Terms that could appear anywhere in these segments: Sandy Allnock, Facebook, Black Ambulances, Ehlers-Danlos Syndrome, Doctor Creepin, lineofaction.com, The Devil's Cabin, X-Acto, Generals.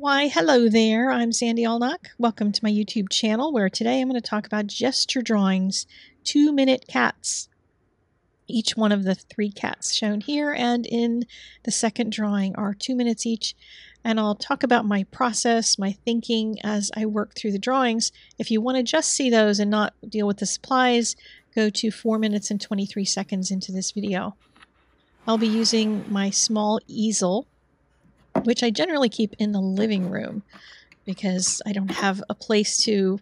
Why, hello there, I'm Sandy Allnock. Welcome to my YouTube channel, where today I'm going to talk about gesture drawings, 2-minute cats. Each one of the 3 cats shown here and in the second drawing are 2 minutes each, and I'll talk about my process, my thinking as I work through the drawings. If you want to just see those and not deal with the supplies, go to 4 minutes and 23 seconds into this video. I'll be using my small easel, which I generally keep in the living room because I don't have a place to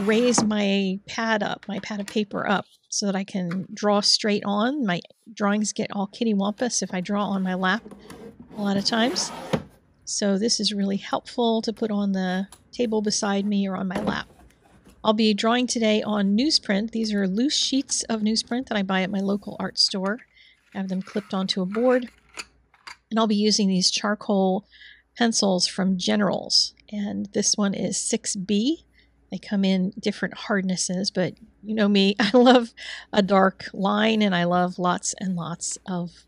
raise my pad of paper up so that I can draw straight on. My drawings get all kittywampus if I draw on my lap a lot of times. So this is really helpful to put on the table beside me or on my lap. I'll be drawing today on newsprint. These are loose sheets of newsprint that I buy at my local art store. I have them clipped onto a board. And I'll be using these charcoal pencils from Generals. And this one is 6B. They come in different hardnesses, but you know me, I love a dark line and I love lots and lots of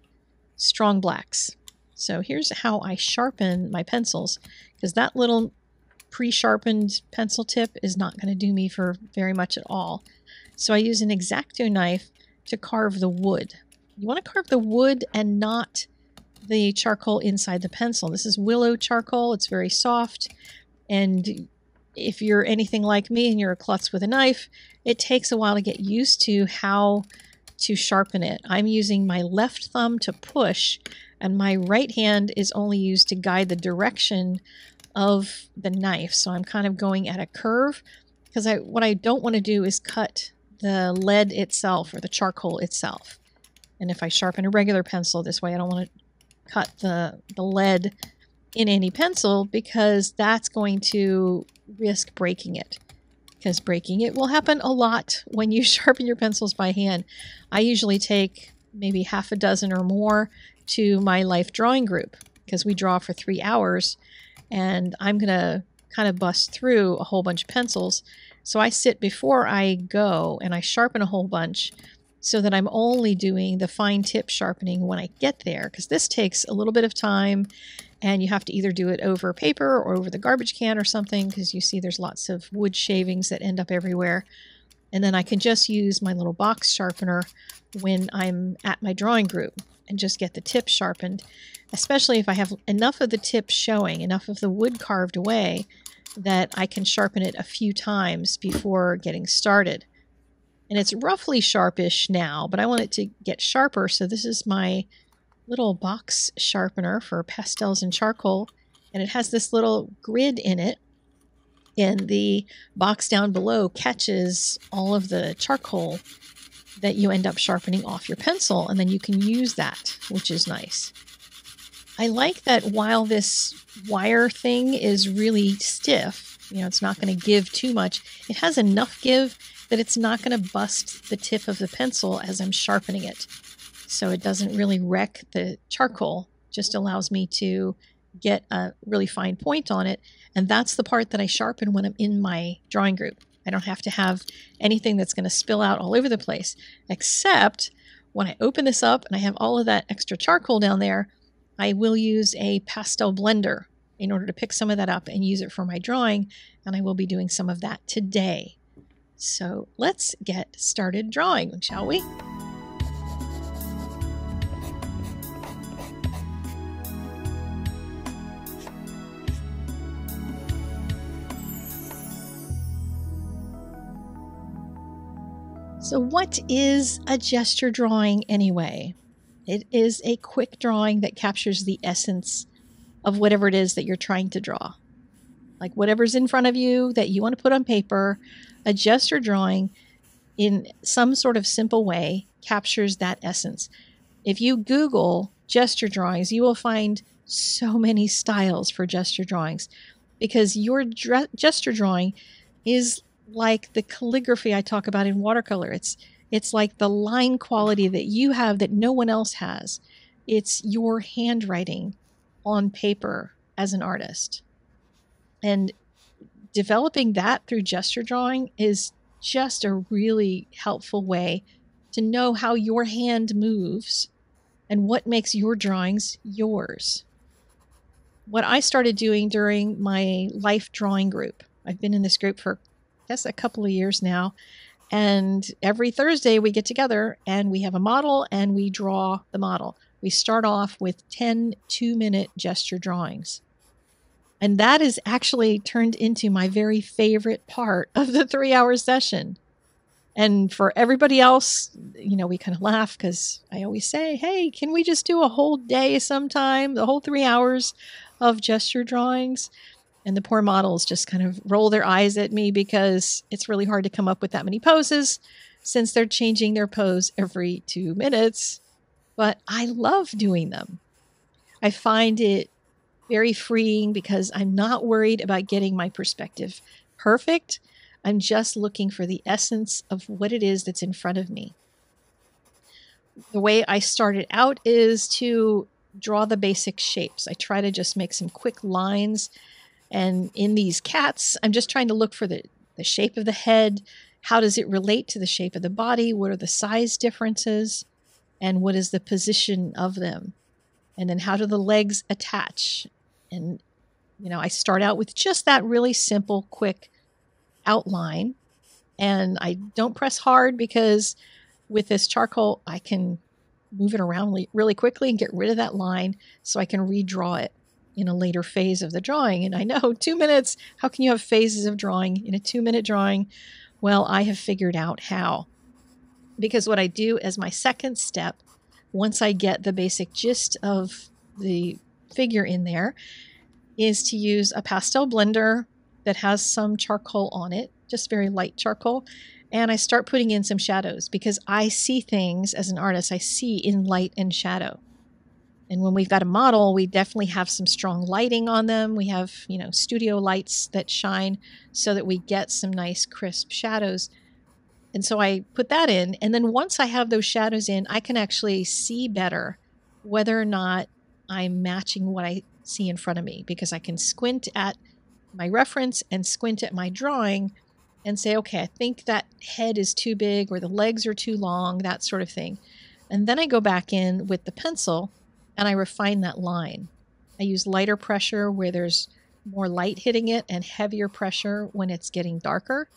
strong blacks. So here's how I sharpen my pencils, because that little pre-sharpened pencil tip is not going to do me for very much at all. So I use an X-Acto knife to carve the wood. You want to carve the wood and not the charcoal inside the pencil. This is willow charcoal. It's very soft, and if you're anything like me and you're a klutz with a knife, it takes a while to get used to how to sharpen it. I'm using my left thumb to push, and my right hand is only used to guide the direction of the knife. So I'm kind of going at a curve, because what I don't want to do is cut the lead itself or the charcoal itself. And if I sharpen a regular pencil this way, I don't want to cut the lead in any pencil, because that's going to risk breaking it, because breaking it will happen a lot when you sharpen your pencils by hand. I usually take maybe half a dozen or more to my life drawing group, because we draw for 3 hours and I'm gonna kind of bust through a whole bunch of pencils. So I sit before I go and I sharpen a whole bunch, so that I'm only doing the fine tip sharpening when I get there, because this takes a little bit of time and you have to either do it over paper or over the garbage can or something, because you see there's lots of wood shavings that end up everywhere. And then I can just use my little box sharpener when I'm at my drawing group and just get the tip sharpened, especially if I have enough of the tip showing, enough of the wood carved away, that I can sharpen it a few times before getting started. And it's roughly sharpish now, but I want it to get sharper. So this is my little box sharpener for pastels and charcoal. And it has this little grid in it. And the box down below catches all of the charcoal that you end up sharpening off your pencil. And then you can use that, which is nice. I like that while this wire thing is really stiff, you know, it's not going to give too much. It has enough give that it's not going to bust the tip of the pencil as I'm sharpening it. So it doesn't really wreck the charcoal, just allows me to get a really fine point on it. And that's the part that I sharpen when I'm in my drawing group. I don't have to have anything that's going to spill out all over the place, except when I open this up and I have all of that extra charcoal down there, I will use a pastel blender in order to pick some of that up and use it for my drawing. And I will be doing some of that today. So let's get started drawing, shall we? So what is a gesture drawing anyway? It is a quick drawing that captures the essence of whatever it is that you're trying to draw. Like whatever's in front of you that you want to put on paper, a gesture drawing in some sort of simple way captures that essence. If you Google gesture drawings, you will find so many styles for gesture drawings, because your gesture drawing is like the calligraphy I talk about in watercolor. It's like the line quality that you have that no one else has. It's your handwriting on paper as an artist. And developing that through gesture drawing is just a really helpful way to know how your hand moves and what makes your drawings yours. what I started doing during my life drawing group. I've been in this group for, I guess, a couple of years now. And every Thursday we get together and we have a model and we draw the model. We start off with 10 two-minute gesture drawings. And that is actually turned into my very favorite part of the 3-hour session. And for everybody else, you know, we kind of laugh because I always say, hey, can we just do a whole day sometime, the whole 3 hours of gesture drawings? And the poor models just kind of roll their eyes at me because it's really hard to come up with that many poses since they're changing their pose every 2 minutes. But I love doing them. I find it very freeing because I'm not worried about getting my perspective perfect. I'm just looking for the essence of what it is that's in front of me. The way I started out is to draw the basic shapes. I try to just make some quick lines. And in these cats, I'm just trying to look for the shape of the head. How does it relate to the shape of the body? What are the size differences? And what is the position of them? And then how do the legs attach? And, you know, I start out with just that really simple, quick outline, and I don't press hard because with this charcoal I can move it around really quickly and get rid of that line so I can redraw it in a later phase of the drawing. And I know 2 minutes, how can you have phases of drawing in a 2-minute drawing? Well, I have figured out how, because what I do as my second step, once I get the basic gist of the figure in there, is to use a pastel blender that has some charcoal on it, just very light charcoal. And I start putting in some shadows because I see things as an artist, I see in light and shadow. And when we've got a model, we definitely have some strong lighting on them. We have, you know, studio lights that shine so that we get some nice crisp shadows. And so I put that in. And then once I have those shadows in, I can actually see better whether or not I'm matching what I see in front of me, because I can squint at my reference and squint at my drawing and say, okay, I think that head is too big or the legs are too long, that sort of thing. And then I go back in with the pencil and I refine that line. I use lighter pressure where there's more light hitting it and heavier pressure when it's getting darker.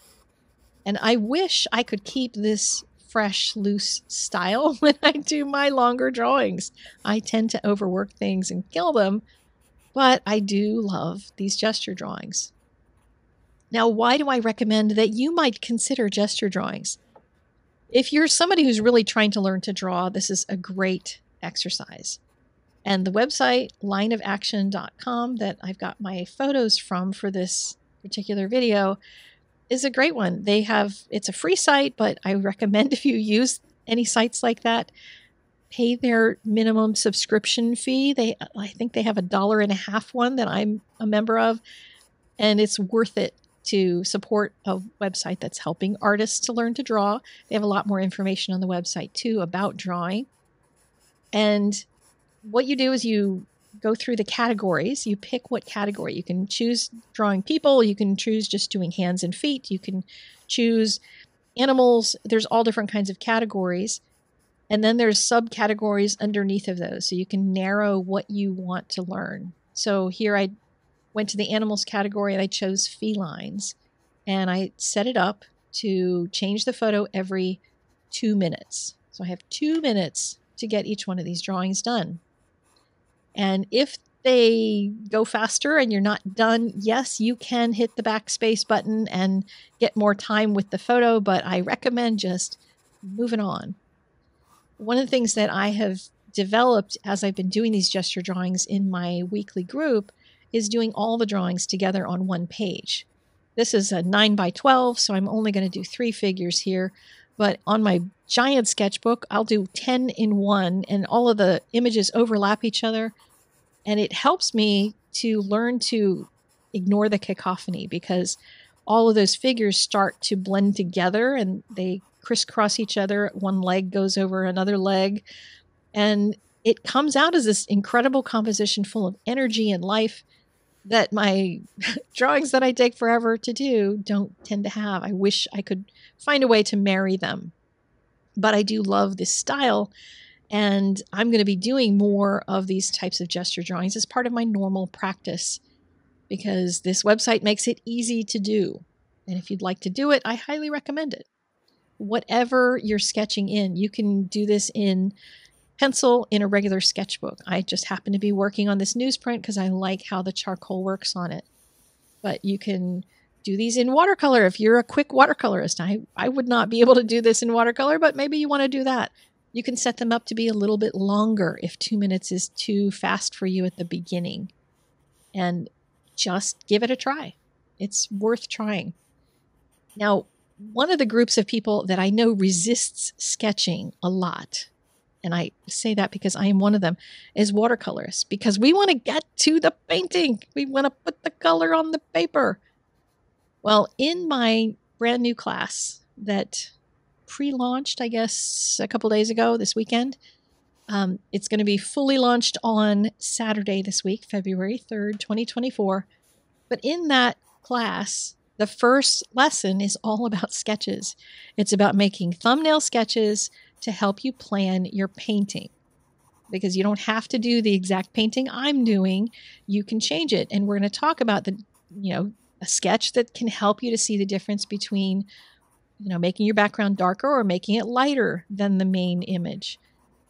And I wish I could keep this fresh, loose style when I do my longer drawings. I tend to overwork things and kill them. But I do love these gesture drawings. Now, why do I recommend that you might consider gesture drawings? If you're somebody who's really trying to learn to draw, this is a great exercise. And the website, lineofaction.com, that I've got my photos from for this particular video, is a great one. They have, it's a free site, but I recommend if you use any sites like that, pay their minimum subscription fee. I think they have $1.50 one that I'm a member of, and it's worth it to support a website that's helping artists to learn to draw. They have a lot more information on the website too about drawing. And what you do is you go through the categories. You pick what category. You can choose drawing people. You can choose just doing hands and feet. You can choose animals. There's all different kinds of categories. And then there's subcategories underneath of those. So you can narrow what you want to learn. So here I went to the animals category and I chose felines. And I set it up to change the photo every 2 minutes. So I have 2 minutes to get each one of these drawings done. And if they go faster and you're not done, yes, you can hit the backspace button and get more time with the photo. But I recommend just moving on. One of the things that I have developed as I've been doing these gesture drawings in my weekly group is doing all the drawings together on one page. This is a 9 by 12, so I'm only going to do 3 figures here. But on my giant sketchbook, I'll do 10 in one, and all of the images overlap each other. And it helps me to learn to ignore the cacophony, because all of those figures start to blend together and they crisscross each other. One leg goes over another leg. And it comes out as this incredible composition full of energy and life that my drawings that I take forever to do don't tend to have. I wish I could find a way to marry them. But I do love this style. And I'm going to be doing more of these types of gesture drawings as part of my normal practice because this website makes it easy to do. And if you'd like to do it, I highly recommend it. Whatever you're sketching in, you can do this in pencil, in a regular sketchbook. I just happen to be working on this newsprint because I like how the charcoal works on it. But you can do these in watercolor if you're a quick watercolorist. I would not be able to do this in watercolor, but maybe you want to do that. You can set them up to be a little bit longer if 2 minutes is too fast for you at the beginning. And just give it a try. It's worth trying. Now, one of the groups of people that I know resists sketching a lot, and I say that because I am one of them, is watercolorists, because we want to get to the painting. We want to put the color on the paper. Well, in my brand new class that pre-launched, I guess, a couple days ago this weekend. It's going to be fully launched on Saturday this week, February 3rd, 2024. But in that class, the first lesson is all about sketches. It's about making thumbnail sketches to help you plan your painting, because you don't have to do the exact painting I'm doing. You can change it. And we're going to talk about the, a sketch that can help you to see the difference between making your background darker or making it lighter than the main image.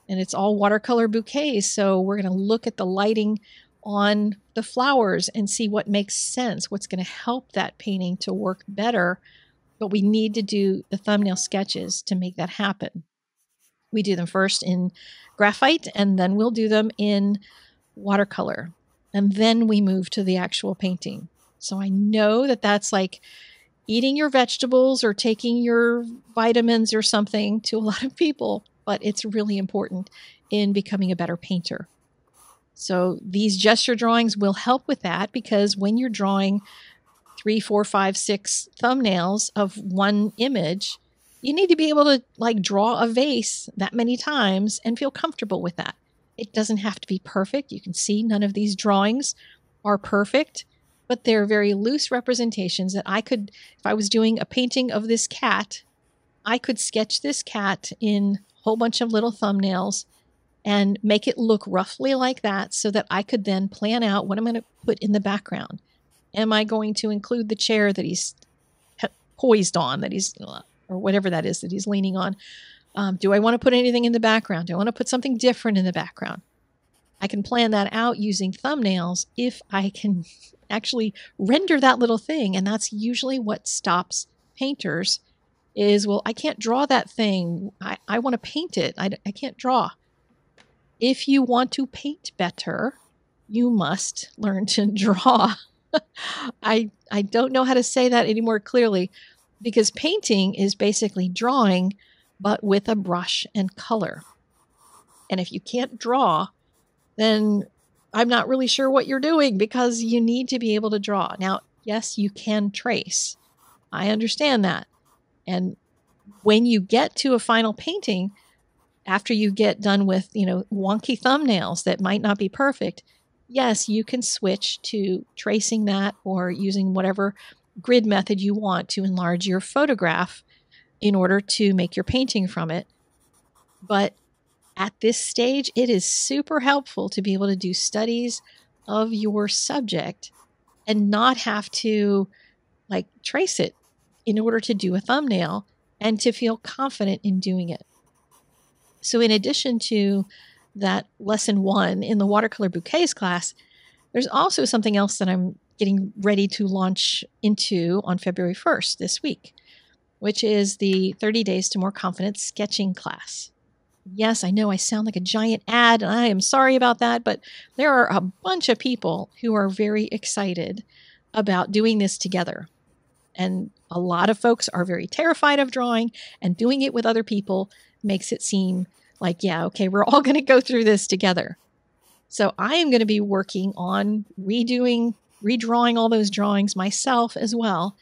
And it's all watercolor bouquets. So we're going to look at the lighting on the flowers and see what makes sense, what's going to help that painting to work better. But we need to do the thumbnail sketches to make that happen. We do them first in graphite, and then we'll do them in watercolor. And then we move to the actual painting. So I know that that's like eating your vegetables or taking your vitamins or something to a lot of people, but it's really important in becoming a better painter. So these gesture drawings will help with that, because when you're drawing 3, 4, 5, 6 thumbnails of one image, you need to be able to draw a vase that many times and feel comfortable with that. It doesn't have to be perfect. You can see none of these drawings are perfect, but they're very loose representations that I could, if I was doing a painting of this cat, I could sketch this cat in a whole bunch of little thumbnails and make it look roughly like that, so that I could then plan out what I'm going to put in the background. Am I going to include the chair that he's poised on, that he's, or whatever that is that he's leaning on? Do I want to put anything in the background? Do I want to put something different in the background? I can plan that out using thumbnails if I can actually render that little thing. And that's usually what stops painters is, well, I can't draw that thing. I want to paint it. I can't draw. If you want to paint better, you must learn to draw. I don't know how to say that any more clearly, because painting is basically drawing, but with a brush and color. And if you can't draw, then I'm not really sure what you're doing, because you need to be able to draw. Now, yes, you can trace. I understand that. And when you get to a final painting, after you get done with, wonky thumbnails that might not be perfect, yes, you can switch to tracing that or using whatever grid method you want to enlarge your photograph in order to make your painting from it. But at this stage, it is super helpful to be able to do studies of your subject and not have to trace it in order to do a thumbnail, and to feel confident in doing it. So in addition to that lesson 1 in the watercolor bouquets class, there's also something else that I'm getting ready to launch into on February 1st this week, which is the 30 Days to More Confident Sketching class. Yes, I know I sound like a giant ad, and I am sorry about that, but there are a bunch of people who are very excited about doing this together. And a lot of folks are very terrified of drawing, and doing it with other people makes it seem like, yeah, okay, we're all going to go through this together. So I am going to be working on redrawing all those drawings myself as well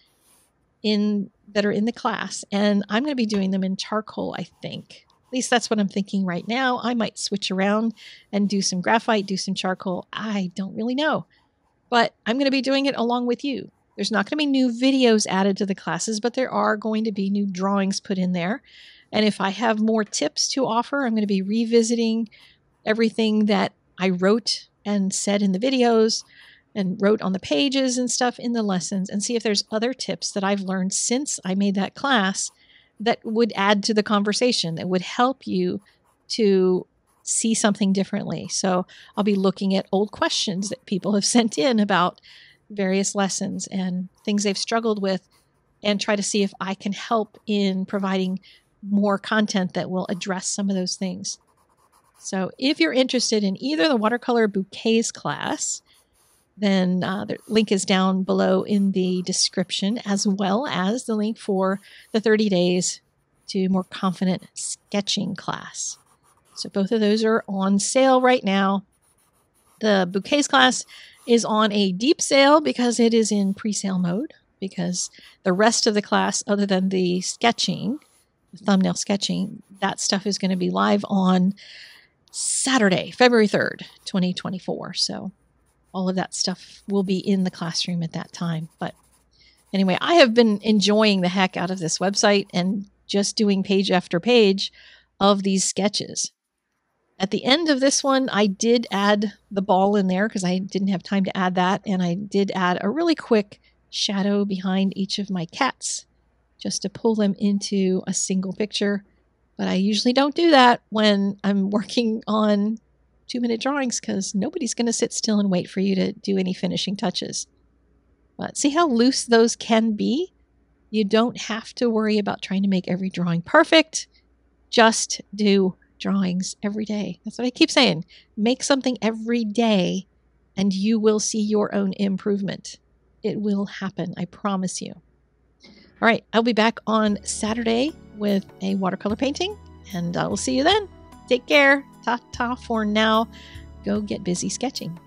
that are in the class. And I'm going to be doing them in charcoal, I think. At least that's what I'm thinking right now. I might switch around and do some graphite, do some charcoal. I don't really know. But I'm going to be doing it along with you. There's not going to be new videos added to the classes, but there are going to be new drawings put in there. And if I have more tips to offer, I'm going to be revisiting everything that I wrote and said in the videos and wrote on the pages and stuff in the lessons, and see if there's other tips that I've learned since I made that class that would add to the conversation, that would help you to see something differently. So I'll be looking at old questions that people have sent in about various lessons and things they've struggled with, and try to see if I can help in providing more content that will address some of those things. So if you're interested in either the watercolor bouquets class, then the link is down below in the description, as well as the link for the 30 days to more confident sketching class. So both of those are on sale right now. The bouquets class is on a deep sale because it is in pre-sale mode, because the rest of the class, other than the sketching, the thumbnail sketching, that stuff is going to be live on Saturday, February 3rd, 2024. So all of that stuff will be in the classroom at that time. But anyway, I have been enjoying the heck out of this website and just doing page after page of these sketches. At the end of this one, I did add the ball in there because I didn't have time to add that. And I did add a really quick shadow behind each of my cats just to pull them into a single picture. But I usually don't do that when I'm working on 2-minute drawings, because nobody's going to sit still and wait for you to do any finishing touches. But see how loose those can be? You don't have to worry about trying to make every drawing perfect. Just do drawings every day. That's what I keep saying. Make something every day and you will see your own improvement. It will happen, I promise you. All right, I'll be back on Saturday with a watercolor painting, and I will see you then. Take care. Ta-ta for now. Go get busy sketching.